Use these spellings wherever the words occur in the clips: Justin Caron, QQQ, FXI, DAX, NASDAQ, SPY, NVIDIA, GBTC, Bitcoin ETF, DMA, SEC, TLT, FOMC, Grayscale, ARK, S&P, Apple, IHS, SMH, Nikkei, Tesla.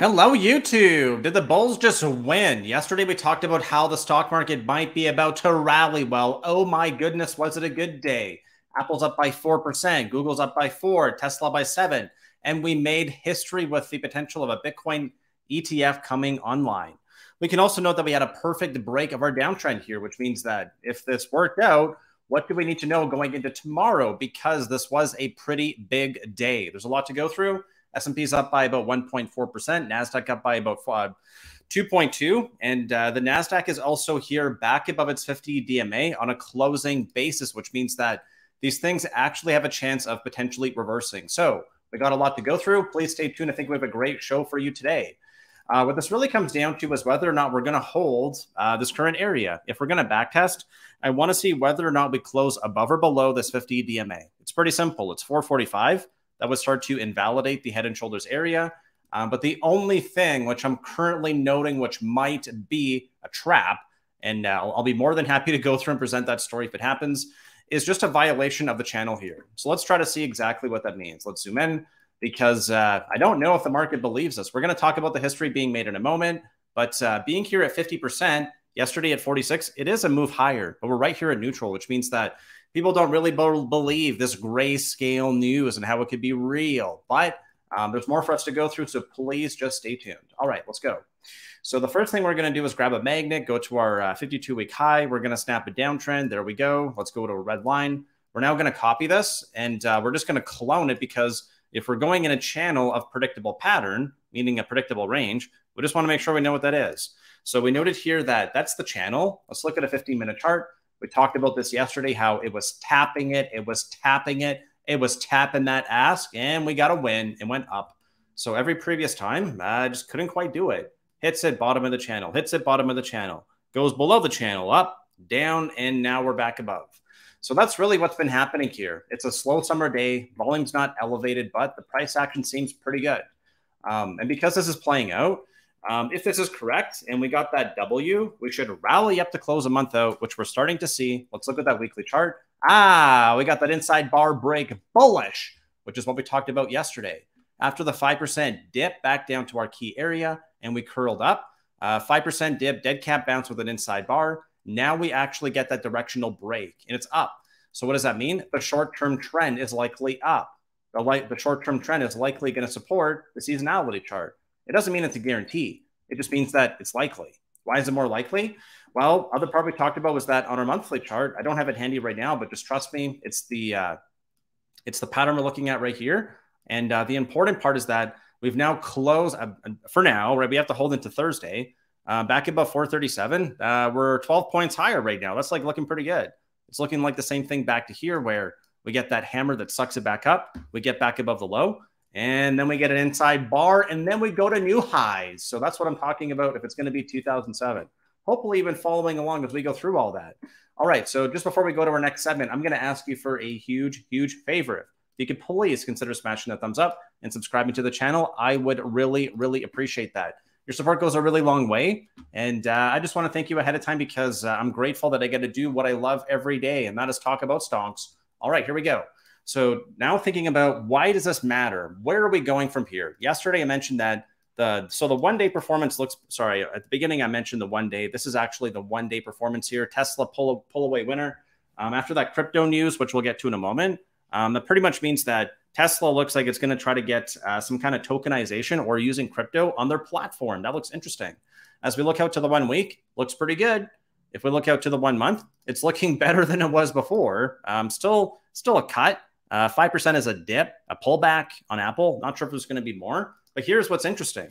Hello, YouTube. Did the bulls just win? Yesterday, we talked about how the stock market might be about to rally. Well, oh my goodness, was it a good day? Apple's up by 4%, Google's up by 4%, Tesla by 7%. And we made history with the potential of a Bitcoin ETF coming online. We can also note that we had a perfect break of our downtrend here, which means that if this worked out, what do we need to know going into tomorrow? Because this was a pretty big day. There's a lot to go through. S&P's up by about 1.4%, NASDAQ up by about 2.2%, and the NASDAQ is also here back above its 50 DMA on a closing basis, which means that these things actually have a chance of potentially reversing. So we got a lot to go through. Please stay tuned. I think we have a great show for you today. What this really comes down to is whether or not we're going to hold this current area. If we're going to backtest, I want to see whether or not we close above or below this 50 DMA. It's pretty simple. It's 445. That would start to invalidate the head and shoulders area. But the only thing which I'm currently noting, which might be a trap, and I'll be more than happy to go through and present that story if it happens, is just a violation of the channel here. So let's try to see exactly what that means. Let's zoom in because I don't know if the market believes us. We're going to talk about the history being made in a moment, but being here at 50%, yesterday at 46, it is a move higher, but we're right here at neutral, which means that people don't really believe this Grayscale news and how it could be real, but there's more for us to go through, so please just stay tuned. All right, let's go. So the first thing we're going to do is grab a magnet, go to our 52-week high. We're going to snap a downtrend. There we go. Let's go to a red line. We're now going to copy this, and we're just going to clone it because if we're going in a channel of predictable pattern, meaning a predictable range, we just want to make sure we know what that is. So we noted here that that's the channel. Let's look at a 15-minute chart. We talked about this yesterday, how it was tapping it. It was tapping it. It was tapping that ask, and we got a win. It went up. So every previous time, I just couldn't quite do it. Hits it, bottom of the channel. Hits it, bottom of the channel. Goes below the channel, up, down, and now we're back above. So that's really what's been happening here. It's a slow summer day. Volume's not elevated, but the price action seems pretty good. And because this is playing out, if this is correct and we got that W, we should rally up to close a month out, which we're starting to see. Let's look at that weekly chart. Ah, we got that inside bar break bullish, which is what we talked about yesterday. After the 5% dip back down to our key area and we curled up, 5% dip, dead cat bounce with an inside bar. Now we actually get that directional break and it's up. So what does that mean? The short-term trend is likely up. The short-term trend is likely going to support the seasonality chart. It doesn't mean it's a guarantee. It just means that it's likely. Why is it more likely? Well, other part we talked about was that on our monthly chart, I don't have it handy right now, but just trust me, it's the pattern we're looking at right here. And the important part is that we've now closed for now, right? We have to hold into Thursday back above 437. We're 12 points higher right now. That's like looking pretty good. It's looking like the same thing back to here where we get that hammer that sucks it back up. We get back above the low. And then we get an inside bar, and then we go to new highs. So that's what I'm talking about if it's going to be 2007. Hopefully you've been following along as we go through all that. All right, so just before we go to our next segment, I'm going to ask you for a huge, huge favor. If you could please consider smashing that thumbs up and subscribing to the channel, I would really, really appreciate that. Your support goes a really long way, and I just want to thank you ahead of time because I'm grateful that I get to do what I love every day, and that is talk about stocks. All right, here we go. So now thinking about why does this matter? Where are we going from here? Yesterday, I mentioned that the one-day performance looks, sorry, at the beginning, I mentioned the one-day. This is actually the one-day performance here. Tesla pull away winner. After that crypto news, which we'll get to in a moment, that pretty much means that Tesla looks like it's going to try to get some kind of tokenization or using crypto on their platform. That looks interesting. As we look out to the 1 week, looks pretty good. If we look out to the 1 month, it's looking better than it was before. Still a cut. 5% is a dip, a pullback on Apple. Not sure if there's going to be more, but here's what's interesting.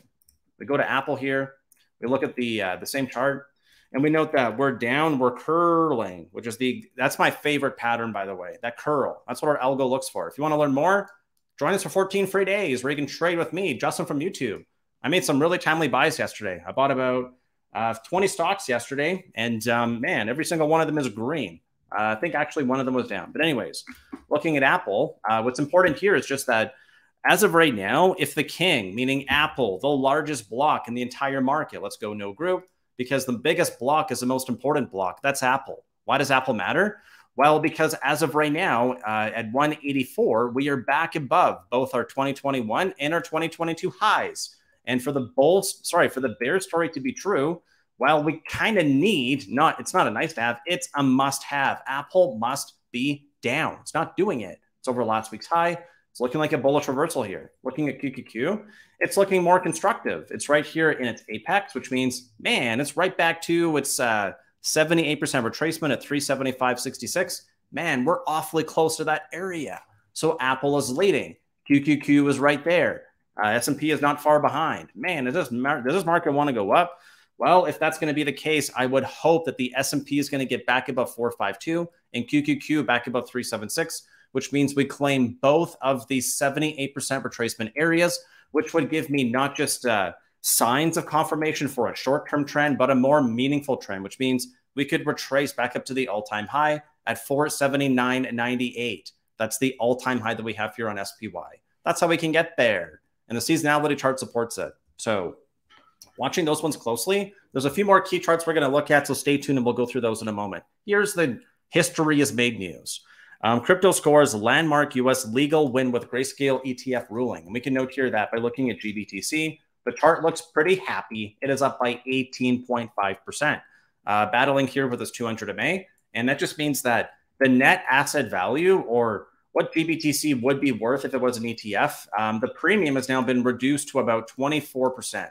We go to Apple here. We look at the same chart, and we note that we're down, we're curling, which is that's my favorite pattern, by the way, that curl. That's what our algo looks for. If you want to learn more, join us for 14 free days where you can trade with me, Justin from YouTube. I made some really timely buys yesterday. I bought about 20 stocks yesterday, and man, every single one of them is green. I think actually one of them was down. But anyways, looking at Apple, what's important here is just that as of right now, if the king, meaning Apple, the largest block in the entire market, let's go no group, because the biggest block is the most important block. That's Apple. Why does Apple matter? Well, because as of right now, at 184, we are back above both our 2021 and our 2022 highs. And for the bear story to be true, well, we kind of need, it's not a nice to have, it's a must have. Apple must be down. It's not doing it. It's over last week's high. It's looking like a bullish reversal here. Looking at QQQ, it's looking more constructive. It's right here in its apex, which means, man, it's right back to its 78% retracement at 375.66. Man, we're awfully close to that area. So Apple is leading. QQQ is right there. S&P is not far behind. Man, does this market want to go up? Well, if that's going to be the case, I would hope that the S&P is going to get back above 452 and QQQ back above 376, which means we claim both of these 78% retracement areas, which would give me not just signs of confirmation for a short-term trend, but a more meaningful trend, which means we could retrace back up to the all-time high at 479.98. That's the all-time high that we have here on SPY. That's how we can get there. And the seasonality chart supports it. So watching those ones closely, there's a few more key charts we're going to look at, so stay tuned and we'll go through those in a moment. Here's the history is made news. Crypto scores landmark U.S. legal win with Grayscale ETF ruling. And we can note here that by looking at GBTC, the chart looks pretty happy. It is up by 18.5%, battling here with this 200 DMA. And that just means that the net asset value, or what GBTC would be worth if it was an ETF, the premium has now been reduced to about 24%.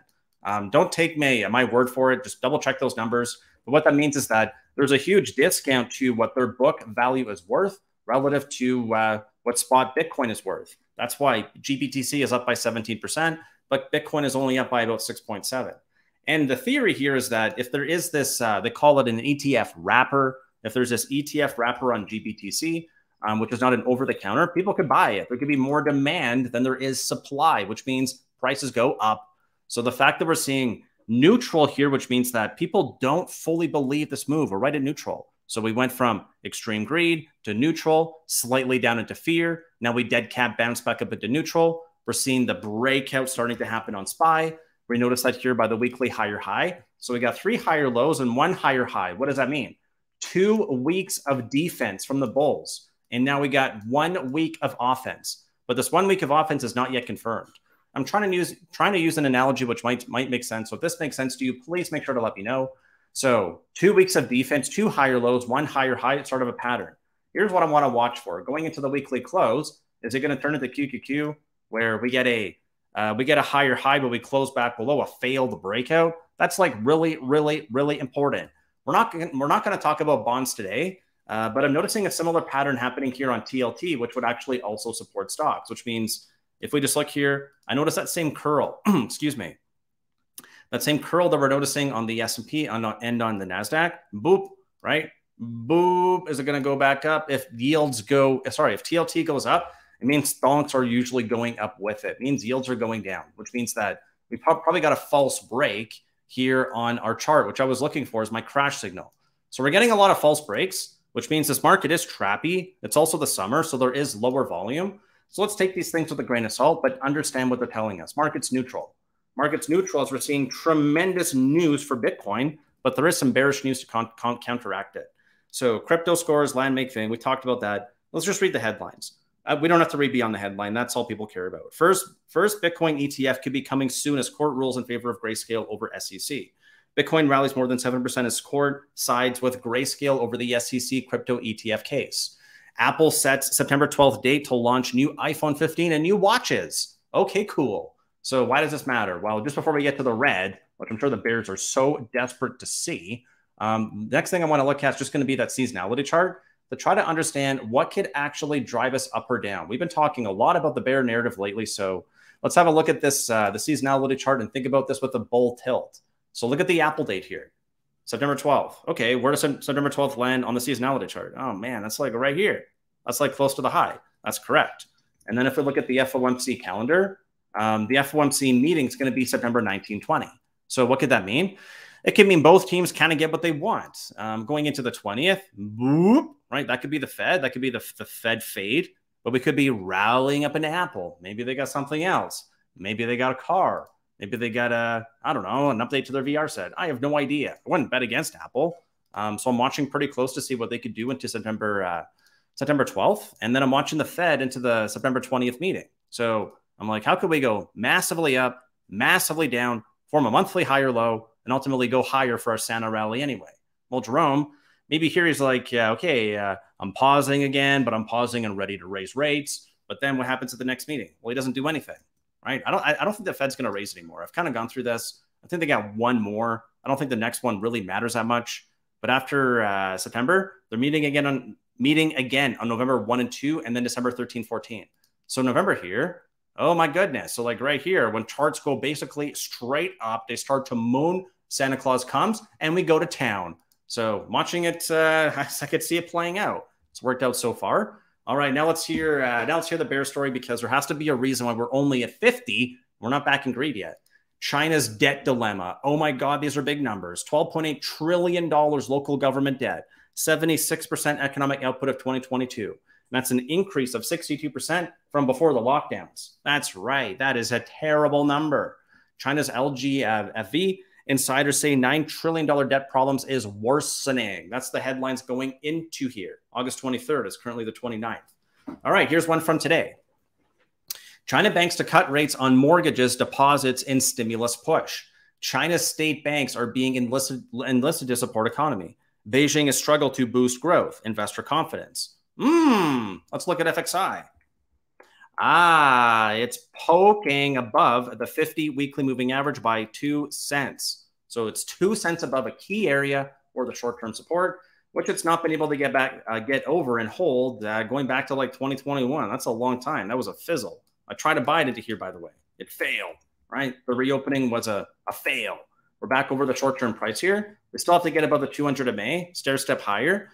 Don't take my word for it. Just double check those numbers. But what that means is that there's a huge discount to what their book value is worth relative to what spot Bitcoin is worth. That's why GBTC is up by 17%, but Bitcoin is only up by about 6.7. And the theory here is that if there is this, they call it an ETF wrapper. If there's this ETF wrapper on GBTC, which is not an over-the-counter, people could buy it. There could be more demand than there is supply, which means prices go up. So the fact that we're seeing neutral here, which means that people don't fully believe this move. We're right at neutral. So we went from extreme greed to neutral, slightly down into fear. Now we dead cat bounce back up into neutral. We're seeing the breakout starting to happen on SPY. We noticed that here by the weekly higher high. So we got 3 higher lows and 1 higher high. What does that mean? 2 weeks of defense from the bulls. And now we got 1 week of offense. But this 1 week of offense is not yet confirmed. I'm trying to use an analogy which might make sense. So if this makes sense to you, please make sure to let me know. So 2 weeks of defense, 2 higher lows, 1 higher high, it's sort of a pattern. Here's what I want to watch for. Going into the weekly close, is it going to turn into QQQ where we get a higher high, but we close back below a failed breakout? That's like really, really, really important. We're not going to talk about bonds today, but I'm noticing a similar pattern happening here on TLT, which would actually also support stocks, which means if we just look here, I notice that same curl, excuse me, that same curl that we're noticing on the S&P and on the NASDAQ, boop, right? Boop, is it going to go back up? If TLT goes up, it means stonks are usually going up with it. It means yields are going down, which means that we probably got a false break here on our chart, which I was looking for is my crash signal. So we're getting a lot of false breaks, which means this market is trappy. It's also the summer, so there is lower volume. So let's take these things with a grain of salt, but understand what they're telling us. Market's neutral. Market's neutral as we're seeing tremendous news for Bitcoin, but there is some bearish news to counteract it. So crypto scores, landmark thing. We talked about that. Let's just read the headlines. We don't have to read beyond the headline. That's all people care about. First Bitcoin ETF could be coming soon as court rules in favor of Grayscale over SEC. Bitcoin rallies more than 7% as court sides with Grayscale over the SEC crypto ETF case. Apple sets September 12th date to launch new iPhone 15 and new watches. Okay, cool. So why does this matter? Well, just before we get to the red, which I'm sure the bears are so desperate to see, next thing I want to look at is just going to be that seasonality chart to try to understand what could actually drive us up or down. We've been talking a lot about the bear narrative lately, so let's have a look at this, the seasonality chart, and think about this with a bull tilt. So look at the Apple date here. September 12th. Okay, where does September 12th land on the seasonality chart? Oh, man, that's like right here. That's like close to the high. That's correct. And then if we look at the FOMC calendar, the FOMC meeting is going to be September 19-20. So what could that mean? It could mean both teams kind of get what they want. Going into the 20th, boop, right? That could be the Fed. That could be the Fed fade. But we could be rallying up into Apple. Maybe they got something else. Maybe they got a car. Maybe they got a, I don't know, an update to their VR set. I have no idea. I wouldn't bet against Apple. So I'm watching pretty close to see what they could do into September 12th. And then I'm watching the Fed into the September 20th meeting. So I'm like, how could we go massively up, massively down, form a monthly higher low, and ultimately go higher for our Santa rally anyway. Well, Jerome, maybe here he's like, yeah, okay, I'm pausing again, but I'm pausing and ready to raise rates. But then what happens at the next meeting? Well, he doesn't do anything, right? I don't think the Fed's going to raise anymore. I've kind of gone through this. I think they got one more. I don't think the next one really matters that much. But after September, they're meeting again on November 1 and 2, and then December 13, 14. So November here, oh my goodness. So like right here, when charts go basically straight up, they start to moon, Santa Claus comes, and we go to town. So watching it, I could see it playing out. It's worked out so far. All right, now let's hear the bear story, because there has to be a reason why we're only at 50. We're not back in greed yet. China's debt dilemma. Oh my God, these are big numbers. $12.8 trillion local government debt. 76% economic output of 2022. And that's an increase of 62% from before the lockdowns. That's right. That is a terrible number. China's LGFV insiders say $9 trillion debt problems is worsening. That's the headlines going into here. August 23rd is currently the 29th. All right, here's one from today. China banks to cut rates on mortgages, deposits, and stimulus push. China's state banks are being enlisted to support economy. Beijing has struggled to boost growth, investor confidence. Let's look at FXI. It's poking above the 50 weekly moving average by 2 cents. So it's 2 cents above a key area or the short-term support, which it's not been able to get over and hold going back to like 2021. That's a long time. That was a fizzle. I tried to buy it into here, by the way. It failed, right? The reopening was a fail. We're back over the short-term price here. We still have to get above the 200 MA, stair-step higher.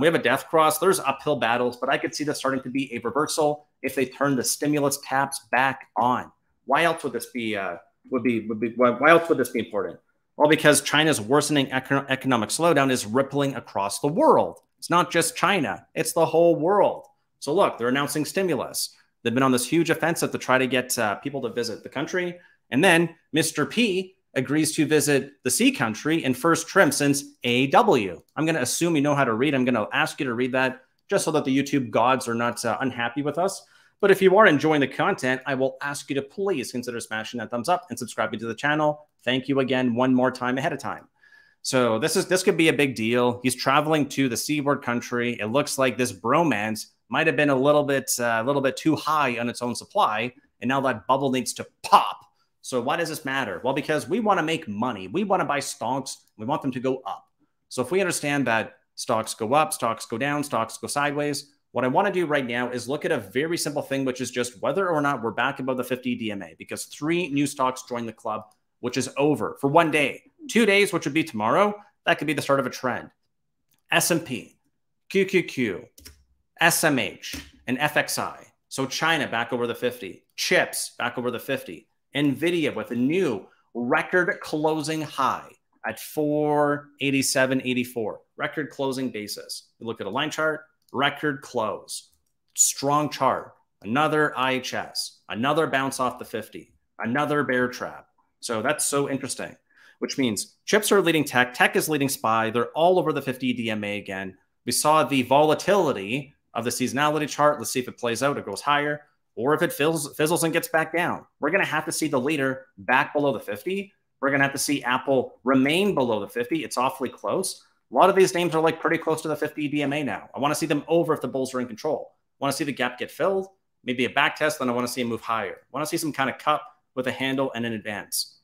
We have a death cross. There's uphill battles, but I could see this starting to be a reversal if they turn the stimulus taps back on. Why else would this be? Why else would this be important? Well, because China's worsening economic slowdown is rippling across the world. It's not just China; it's the whole world. So look, they're announcing stimulus. They've been on this huge offensive to try to get people to visit the country, and then Mr. P agrees to visit the C country in first trim since AW. I'm going to assume you know how to read. I'm going to ask you to read that just so that the YouTube gods are not unhappy with us. But if you are enjoying the content, I will ask you to please consider smashing that thumbs up and subscribing to the channel. Thank you again one more time ahead of time. So this could be a big deal. He's traveling to the seaboard country. It looks like this bromance might have been a little bit too high on its own supply, and now that bubble needs to pop. So why does this matter? Well, because we want to make money. We want to buy stocks. We want them to go up. So if we understand that stocks go up, stocks go down, stocks go sideways, what I want to do right now is look at a very simple thing, which is just whether or not we're back above the 50 DMA, because 3 new stocks joined the club, which is over for one day, 2 days, which would be tomorrow. That could be the start of a trend. S&P, QQQ, SMH, and FXI. So China back over the 50, chips back over the 50. NVIDIA with a new record closing high at 487.84, record closing basis. You look at a line chart, record close, strong chart, another IHS, another bounce off the 50, another bear trap. So that's so interesting, which means chips are leading tech, tech is leading SPY. They're all over the 50 DMA again. We saw the volatility of the seasonality chart. Let's see if it plays out, it goes higher, or if it fizzles and gets back down. We're going to have to see the leader back below the 50. We're going to have to see Apple remain below the 50. It's awfully close. A lot of these names are like pretty close to the 50 DMA now. I want to see them over if the bulls are in control. I want to see the gap get filled, maybe a back test, then I want to see it move higher. I want to see some kind of cup with a handle and an advance.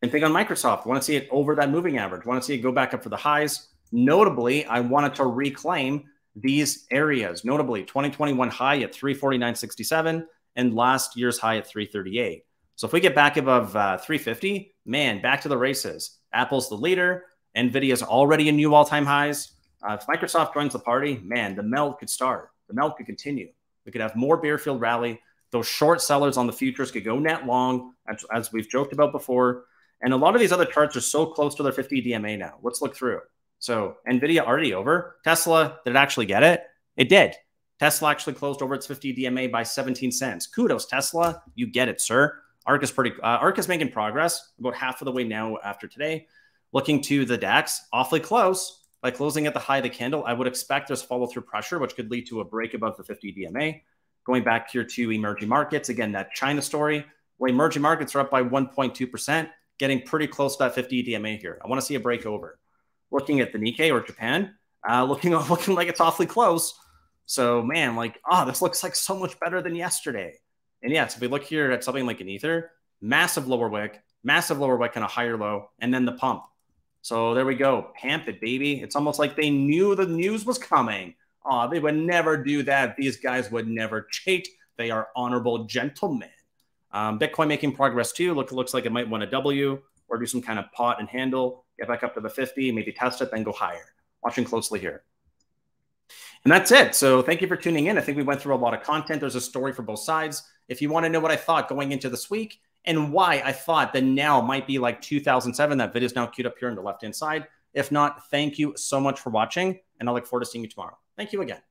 And thing on Microsoft, I want to see it over that moving average. I want to see it go back up for the highs. Notably, I wanted to reclaim these areas, notably 2021 high at 349.67 and last year's high at 338. So if we get back above 350, man, back to the races. Apple's the leader. NVIDIA's already in new all-time highs. If Microsoft joins the party, man, the melt could start. The melt could continue. We could have more Bearfield rally. Those short sellers on the futures could go net long, as we've joked about before. And a lot of these other charts are so close to their 50 DMA now. Let's look through it. So NVIDIA already over. Tesla, did it actually get it? It did. Tesla actually closed over its 50 DMA by 17 cents. Kudos, Tesla. You get it, sir. ARK is ARK is making progress about half of the way now after today. Looking to the DAX, awfully close. By closing at the high of the candle, I would expect there's follow-through pressure, which could lead to a break above the 50 DMA. Going back here to emerging markets, again, that China story. where emerging markets are up by 1.2%, getting pretty close to that 50 DMA here. I want to see a break over. Looking at the Nikkei or Japan, looking like it's awfully close. So man, like, this looks like so much better than yesterday. And yeah, so if we look here at something like an Ether, massive lower wick and a higher low, and then the pump. So there we go. Pump it, baby. It's almost like they knew the news was coming. They would never do that. These guys would never cheat. They are honorable gentlemen. Bitcoin making progress too. Look, it looks like it might want a W or do some kind of pot and handle, get back up to the 50, maybe test it, then go higher. Watching closely here. And that's it. So thank you for tuning in. I think we went through a lot of content. There's a story for both sides. If you want to know what I thought going into this week and why I thought that now might be like 2007, that video is now queued up here on the left-hand side. If not, thank you so much for watching, and I look forward to seeing you tomorrow. Thank you again.